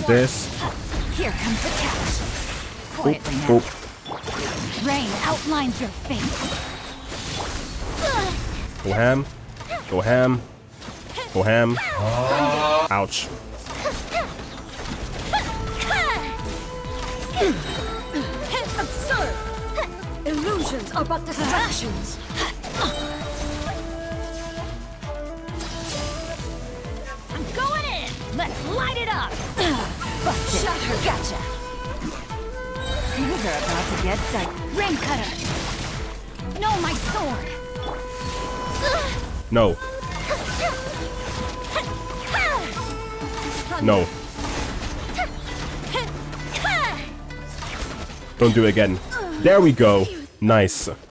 do this. Here comes the catch. Quietly now. Rain outlines your fate. Go ham. Go ham. Go ham. Ouch. Absurd! Illusions are but distractions. I'm going in. Let's light it up. Shut her. Gotcha. Things are about to get tight. Rain cutter. No, my sword. No. No. Don't do it again. There we go. Nice.